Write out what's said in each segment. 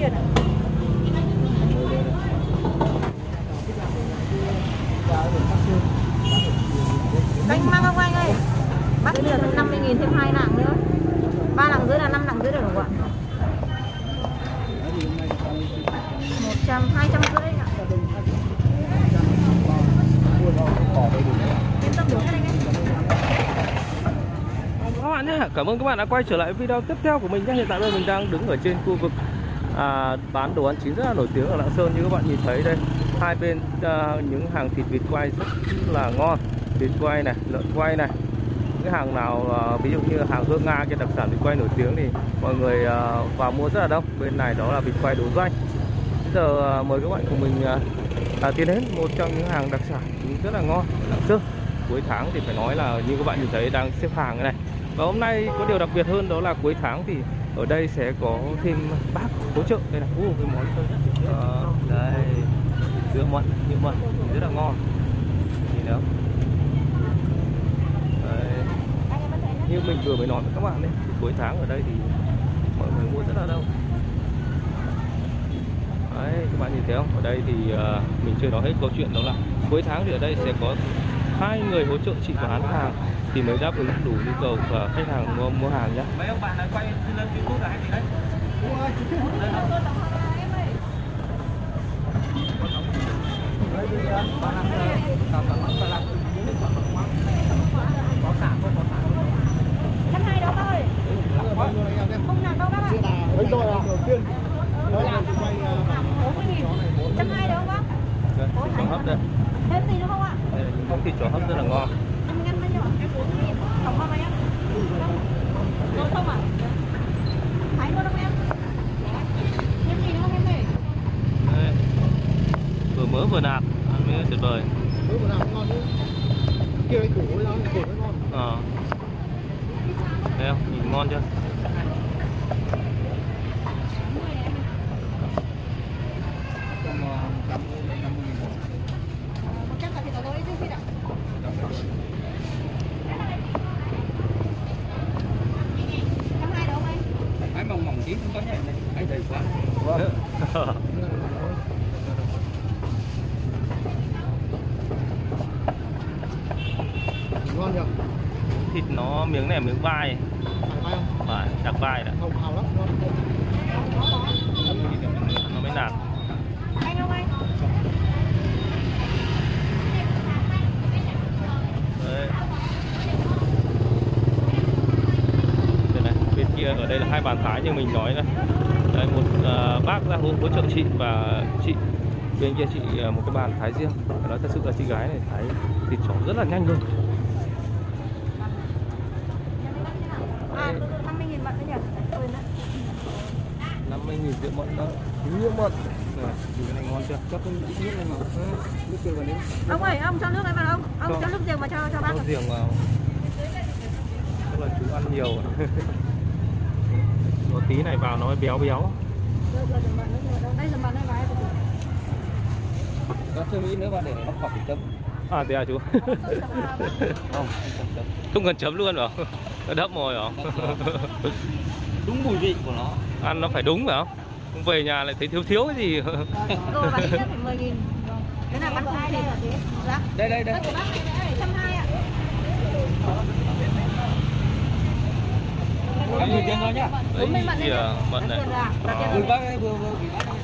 tiền ạ. Canh măng không anh ơi? Bắt tiền 50.000 thêm 2 lạng nữa. 3 lạng dưới là 5 lạng dưới được không ạ? 100, 250 anh ạ. Cảm ơn các bạn đã quay trở lại video tiếp theo của mình nhé. Hiện tại bây giờ mình đang đứng ở trên khu vực bán đồ ăn chín rất là nổi tiếng ở Lạng Sơn. Như các bạn nhìn thấy đây, hai bên những hàng thịt vịt quay rất là ngon. Vịt quay này, lợn quay này. Cái hàng nào ví dụ như hàng Hương Nga, cái đặc sản vịt quay nổi tiếng thì mọi người vào mua rất là đông. Bên này đó là vịt quay đố doanh. Bây giờ mời các bạn cùng mình tiến đến một trong những hàng đặc sản rất là ngon Lạng Sơn. Cuối tháng thì phải nói là như các bạn nhìn thấy đang xếp hàng này. Và hôm nay có điều đặc biệt hơn đó là cuối tháng thì ở đây sẽ có thêm bác hỗ trợ. Đây là cái món đây dưa mận, nhựa mận rất là ngon. Nhìn đâu như mình vừa mới nói với các bạn đấy, cuối tháng ở đây thì mọi người mua rất là đông. Đấy, các bạn nhìn thấy không? Ở đây thì mình chưa nói hết câu chuyện đó là cuối tháng thì ở đây sẽ có 2 người hỗ trợ chị bán hàng thì mới đáp ứng đủ nhu cầu và khách hàng mua hàng nhé. Mấy ông bạn đã quay lên YouTube là hay gì đấy? Căn hai đó thôi. Không làm đâu các bạn. Đấy rồi à? Đầu tiên. Nó làm quay 40.000. Căn hai đó không? Chó hấp đây. Thêm gì nữa không ạ? Đây là những con thịt chó hấp rất là ngon. Vừa mới vừa nạp ăn mới tuyệt vời. Vừa nạp ngon chứ. Kêu anh thủ nó ngon. Ờ. Thấy không? Nhìn ngon chưa? Ngon nhỉ? Thịt nó miếng này miếng vai. Vai không? Phải, đặc vai đấy. Hồng hào lắm, ngon. Nó mới nạt. Anh không anh? Đấy. Đây này, bên kia ở đây là hai bàn thái như mình nói đây. Đây một bác ra hỗ trợ chị và chị bên kia chị một cái bàn thái riêng. Nói thật sự là chị gái này thái thịt chó rất là nhanh luôn. À, 50.000 mận đấy nhỉ? 50.000 rượu mận đó. Rượu mận. Cái này ngon chưa? Cho tôi ít nước này mà. Nước kia vào đấy. Ông ơi, ông cho nước này vào ông. Ông cho nước riềng vào cho bác. Nước riềng vào. Tức là chú ăn nhiều. Một tí này vào nó mới béo béo. Đây dầm mận đây vào em. Có thêm ít nữa bạn để nó khỏi chấm. À thế à chú? Không, không cần chấm luôn hả? Nó đậm mồi hả? Đúng mùi vị của nó. Ăn nó phải đúng phải không? Không về nhà lại thấy thiếu thiếu cái gì. Đồ bán ít nhất phải 10.000. Cái nào bán không thì là thế. Đây đây đây. Bác này đã 720 ạ. Em gửi tiền rồi nhá. Đấy kìa mận này. Gửi bác ấy vừa vừa gửi bác ấy.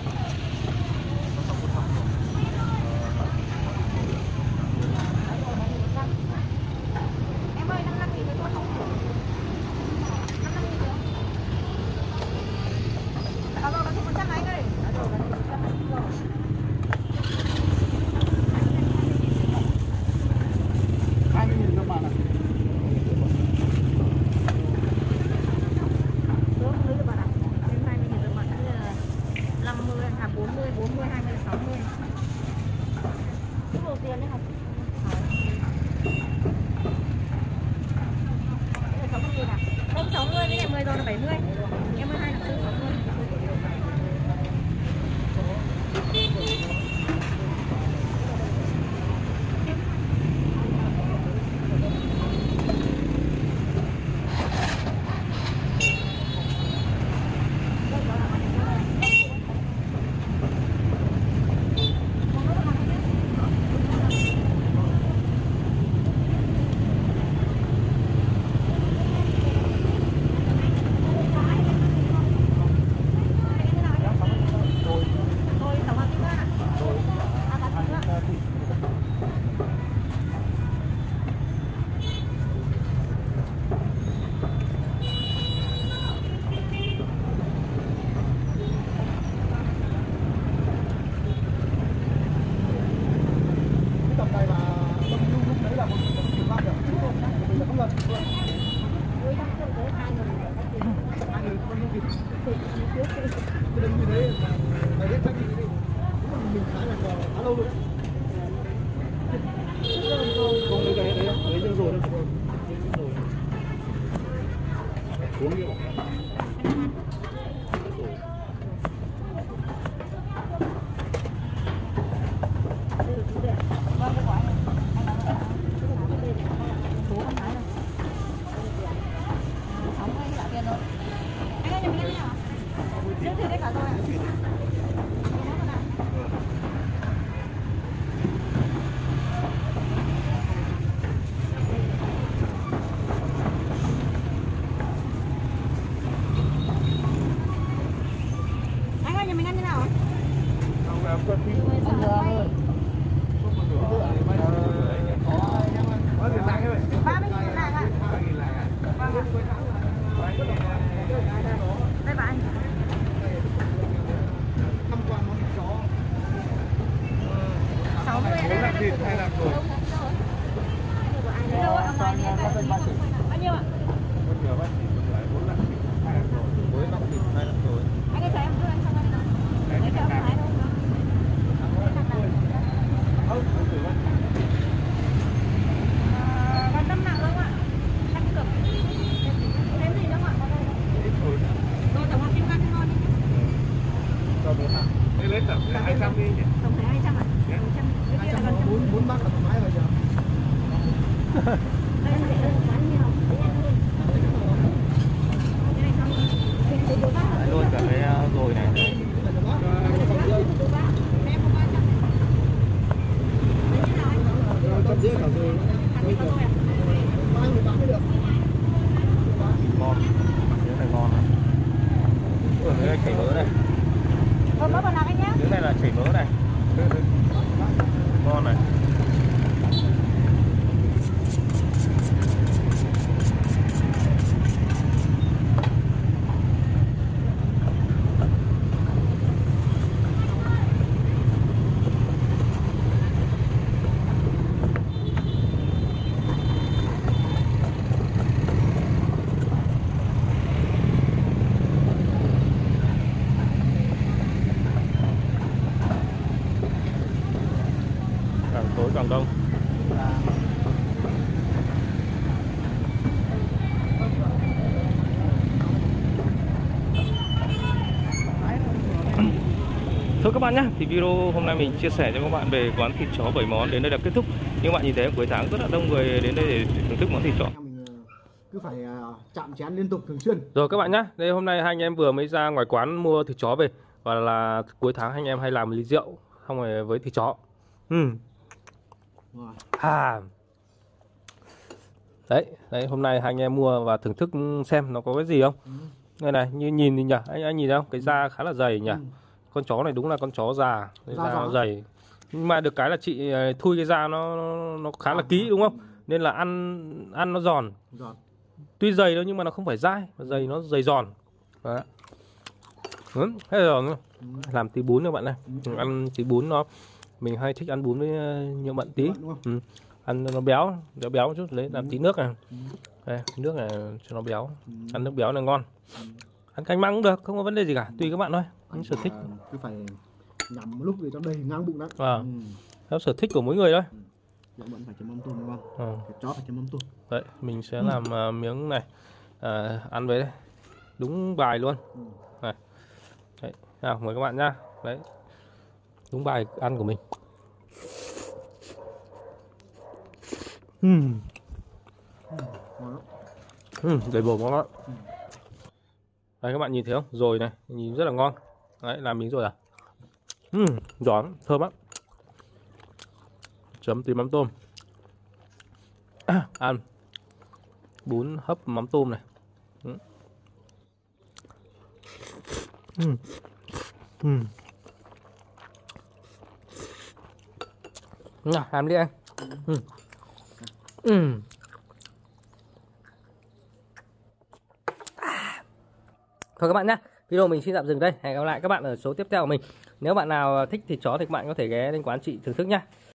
đâu luôn. Không lấy cái đấy, lấy cho rồi thôi. Uống đi bọn. Thôi các bạn nhé, thì video hôm nay mình chia sẻ cho các bạn về quán thịt chó 7 món đến đây đã kết thúc. Như bạn nhìn thấy cuối tháng rất là đông người đến đây để thưởng thức món thịt chó. Mình cứ phải chạm chén liên tục thường xuyên. Rồi các bạn nhé, đây hôm nay hai anh em vừa mới ra ngoài quán mua thịt chó về. Và là cuối tháng anh em hay làm ly rượu xong rồi với thịt chó. Đấy, hôm nay hai anh em mua và thưởng thức xem nó có cái gì không. Đây này, như nhìn thì nhỉ, anh nhìn thấy không, cái da khá là dày nhỉ. Con chó này đúng là con chó già, da dày. Nhưng mà được cái là chị thui cái da nó khá là kỹ đúng không? Nên là ăn nó giòn. Tuy dày đâu nhưng mà nó không phải dai, dày nó dày giòn. Đó. Hết giòn luôn. Làm tí bún cho bạn này. Ăn tí bún nó mình hay thích ăn bún với nhiều bạn tí. Ăn nó béo, béo một chút, lấy làm tí nước này. Đây, nước này cho nó béo. Ăn nước béo là ngon. Ăn canh măng cũng được, không có vấn đề gì cả, tùy các bạn thôi. Sở thích cứ phải nhắm lúc để cho đầy ngang bụng đấy. Theo sở thích của mỗi người thôi. Bạn phải chấm mắm tôm đúng không? Chó phải chấm mắm tôm. Đấy, mình sẽ làm miếng này ăn với đây. Đúng bài luôn. Này. Đấy, nào mời các bạn nhá. Đấy. Đúng bài ăn của mình. Đầy bổ món đó. Đấy, các bạn nhìn thấy không? Rồi này, nhìn rất là ngon. Đấy, làm miếng rồi à? Giòn, thơm lắm. Chấm tí mắm tôm. Ăn bún hấp mắm tôm này. Làm đi anh. Thôi các bạn nhé, video mình xin tạm dừng đây. Hẹn gặp lại các bạn ở số tiếp theo của mình. Nếu bạn nào thích thịt chó thì các bạn có thể ghé đến quán chị thưởng thức nhé.